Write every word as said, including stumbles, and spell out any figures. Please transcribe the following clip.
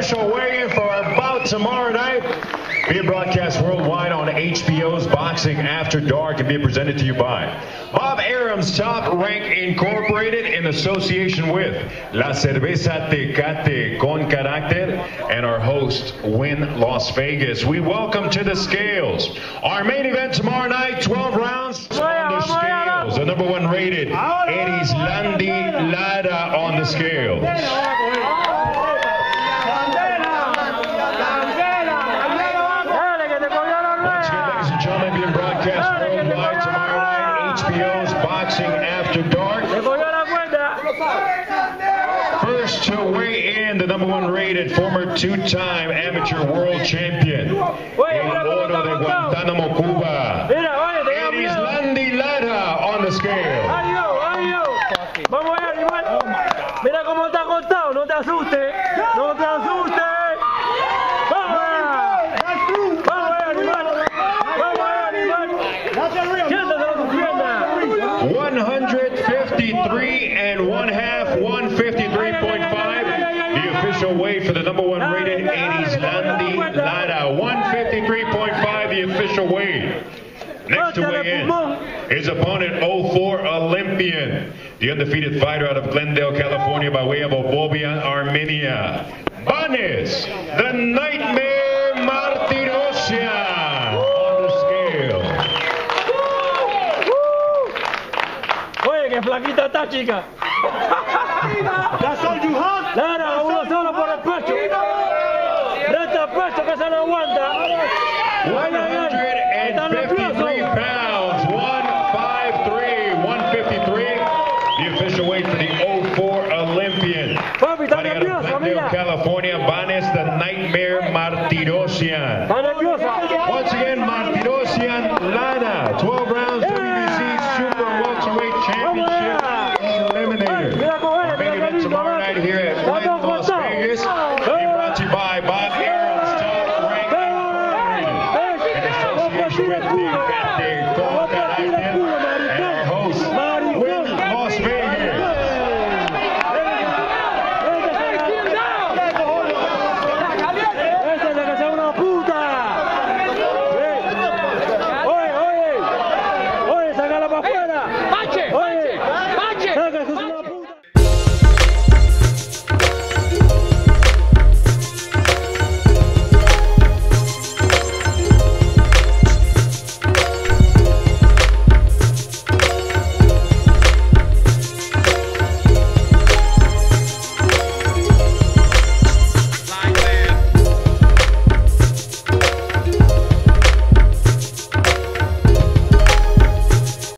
special wave for our bout tomorrow night. Being broadcast worldwide on H B O's Boxing After Dark and being presented to you by Bob Arum's Top Rank Incorporated in association with La Cerveza de Cate con Caracter and our host, Win Las Vegas. We welcome to the scales our main event tomorrow night, twelve rounds on the scales. The number one rated Erislandy Lara on the scales. First to weigh in, the number one rated former two-time amateur world champion, El Oro de Guantánamo, Cuba, Erislandy Lara on the scale. Vamos a animar. Mira cómo está cortado, no te asustes, no te asustes. Vamos, vamos a animar, vamos a animar. Siéntate con tus piernas. one fifty-three and one half, one fifty-three point five, the official weight for the number one rated Erislandy Lara, one fifty-three point five, the official weight. Next to weigh in, his opponent, oh four Olympian, the undefeated fighter out of Glendale, California, by way of Obovian, Armenia, Vanes, the Nightmare Martirosyan. ¡Qué flaquita está, chica! ¡That's all you have! ¡Lara, uno solo por el pecho! ¡Resta el pecho que se lo aguanta! one fifty-three pounds, one fifty-three, one fifty-three, the official weight for the oh four Olympian. Papi, está nerviosa, mira. California, Vanes, the Nightmare Martirosyan. Está nerviosa. Once again, Martirosyan, Lara.